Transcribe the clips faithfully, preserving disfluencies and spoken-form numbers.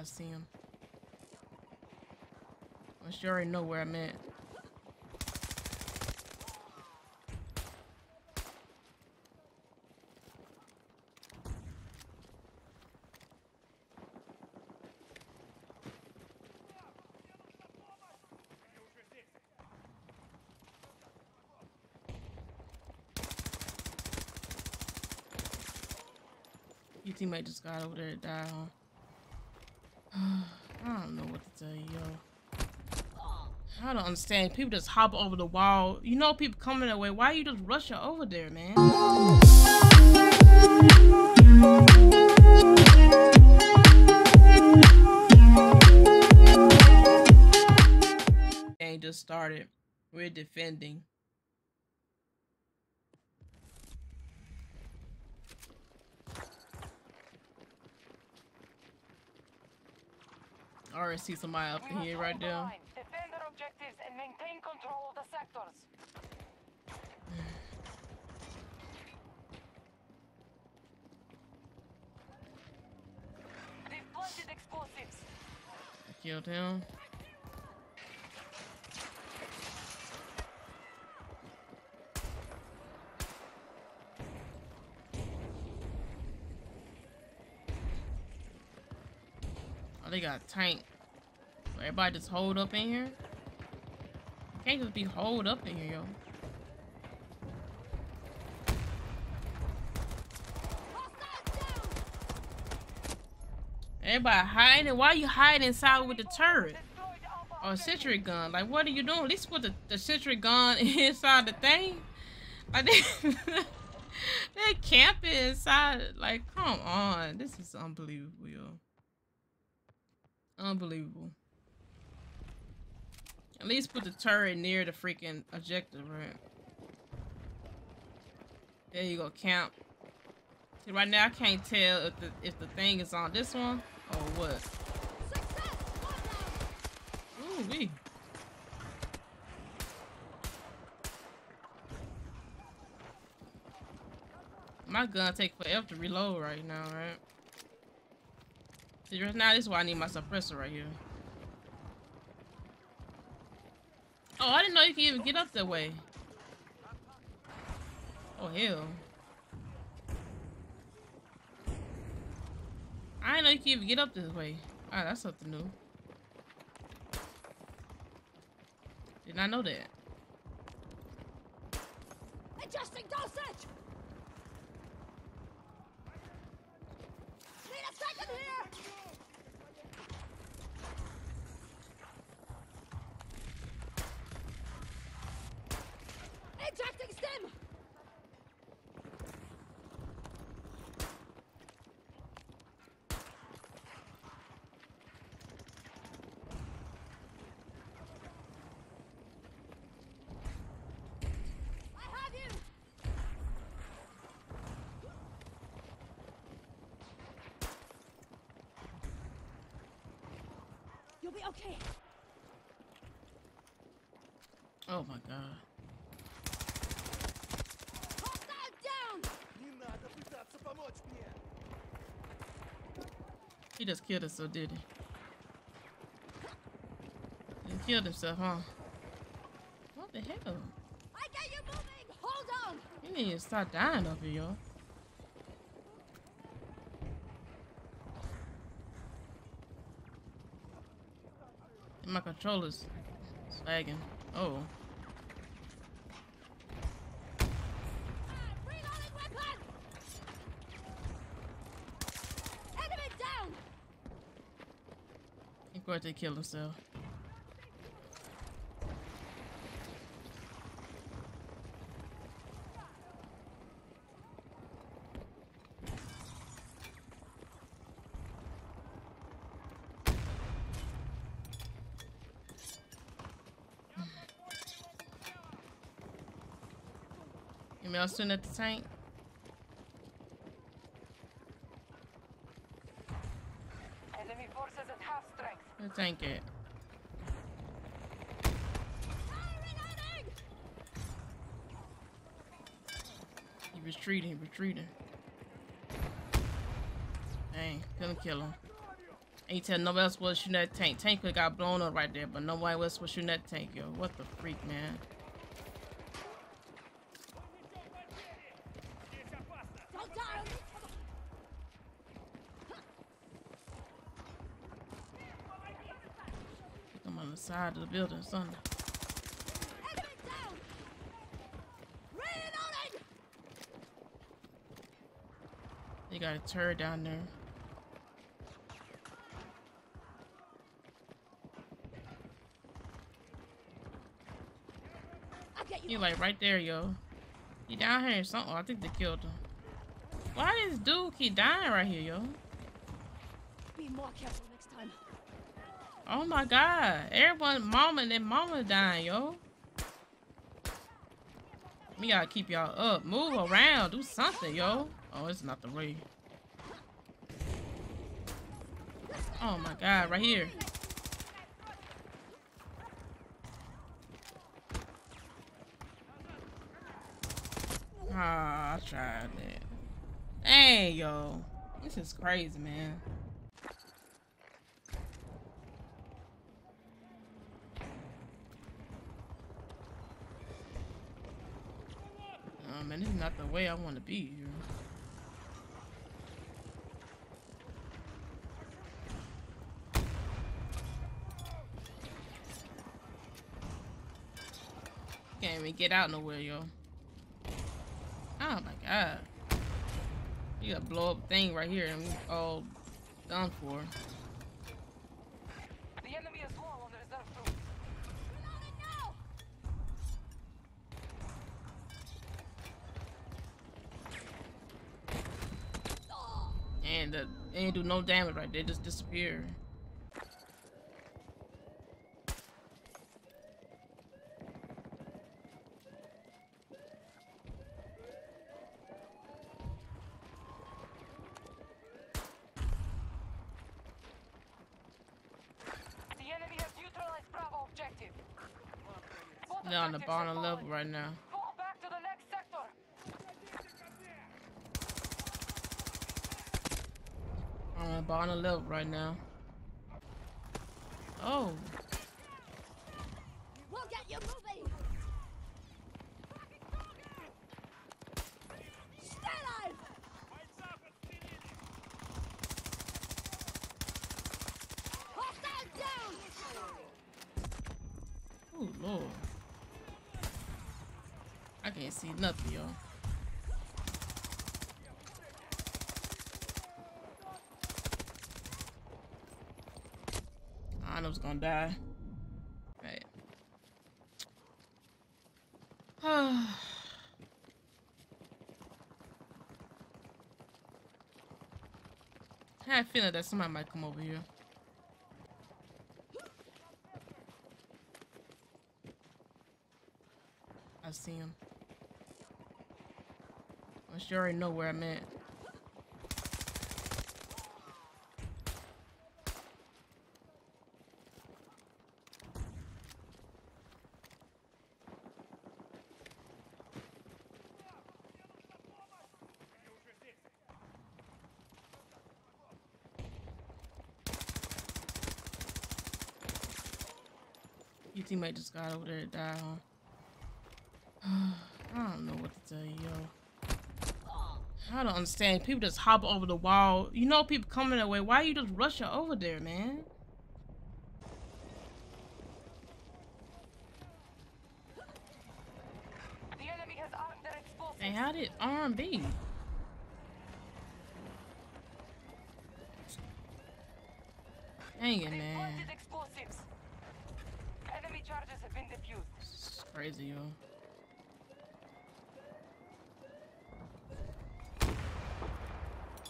I see him. Unless you already know where I'm at. Your teammate just got over there to die on. I don't know what to tell you, yo. I don't understand. People just hop over the wall. You know people coming that way. Why you just rushing over there, man? Game just started. We're defending. I already see somebody up in here right there. Defend their objectives and maintain control of the sectors. They've planted explosives. I killed him. Oh, they got a tank. Everybody just hold up in here. You can't just be holed up in here, yo. Everybody hiding. Why you hiding inside with the turret or a sentry gun? Like, what are you doing? At least put the, the sentry gun inside the thing. Like they, they're camping inside. Like, come on, this is unbelievable, yo. Unbelievable. At least put the turret near the freaking objective, right? There you go, camp. See, right now I can't tell if the if the thing is on this one or what. Ooh wee. My gun take forever to reload right now, right? See, right now this is why I need my suppressor right here. Oh, I didn't know you could even get up that way. Oh, hell. I didn't know you could even get up this way. Wow, that's something new. Did not know that. Adjusting dosage! Need a second here! Be okay. Oh my god. He just killed us, so did he? He killed himself, huh? What the hell? I got you moving. Hold on. You need to start dying over here, y'all. My controller's lagging. Oh. Reloading weapon! Enemy down! He's going to kill himself. Y'all shooting at the tank? Enemy forces at half strength. The tank it. He retreating, retreating. Dang, couldn't kill him. A ten, nobody else was shooting that tank. Tank could got blown up right there, but nobody else was shooting that tank, yo. What the freak, man? I'm on the side of the building, son. They got a turret down there. He like right there, yo. He down here or something. Oh, I think they killed him. Why this dude keep dying right here, yo? Be more careful next time. Oh my God! Everyone, mama and mama dying, yo. We gotta keep y'all up. Move around. Do something, yo. Oh, it's not the way. Oh my God! Right here. Ah, I tried that. Dang, yo. This is crazy, man. Oh, man, this is not the way I want to be here. Can't even get out nowhere, yo. Oh my God. You gotta blow up thing right here and we're all done for. The enemy is low on the reserve troops. Reloading now. Oh. And uh, they ain't do no damage right there, just disappear. They're on the bottom level right now. Fall back to the next sector. On the bottom level right now. Oh. We'll get you moving. Stay alive. Hostile down. Oh Lord. I can't see nothing, y'all. I know it's gonna die. Right. I had a feeling that somebody might come over here. I see him. I sure already know where I'm at. Your teammate just got over there to die, huh? I don't know what to tell you, yo. I don't understand. People just hop over the wall. You know people coming that way. Why are you just rushing over there, man? The enemy has armed their explosives. And how did arm be? Dang it, man. Enemy charges have been defused. This is crazy, yo.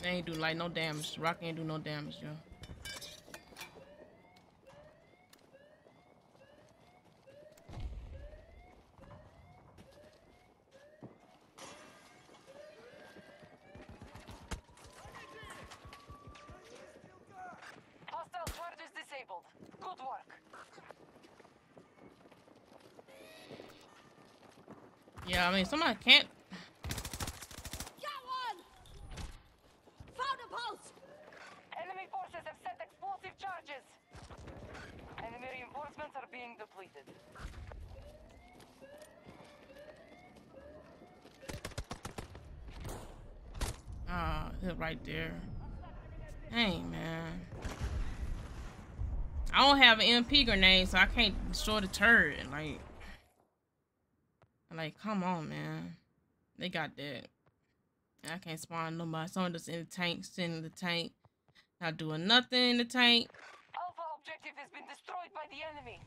They ain't do like no damage. Rock ain't do no damage, yo. Hostile charges disabled. Good work. Yeah, I mean, somebody can't. Enemy forces have set explosive hood right there. Hey, man. I don't have an M P grenade, so I can't destroy the turret. Like, like, come on, man. They got that. I can't spawn nobody. Someone that's in the tank, sitting in the tank, not doing nothing in the tank. Alpha objective has been destroyed by the enemy.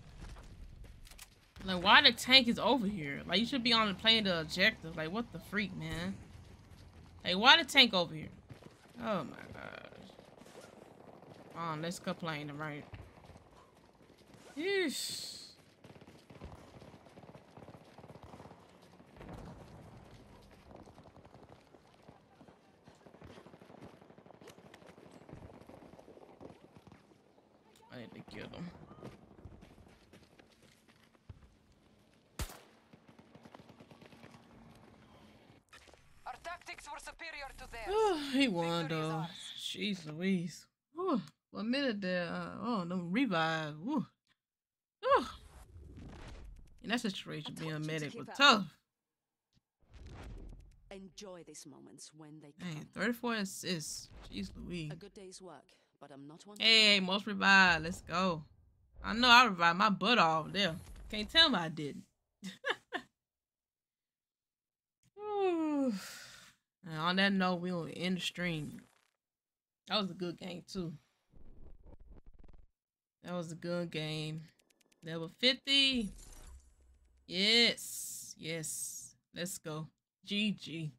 Like, why the tank is over here? Like, you should be on the plane to objective. Like, what the freak, man? Like, why the tank over here? Oh my gosh. Um, let's complain, right? Yeesh. I need to kill them. Were superior to theirs. Oh, he won though. Jeez Louise. Ooh, one minute there. Uh, oh, them revive. Ooh. Ooh. In that situation, being a medic was tough. Enjoy these moments when they come. Dang, thirty-four assists. Jeez Louise. A good day's work, but I'm not one. Hey, most revive. Let's go. I know I revived my butt off there. Can't tell me I didn't. Ooh. And on that note, we will end the stream. That was a good game too. That was a good game. Level fifty. Yes. Yes. Let's go. G G.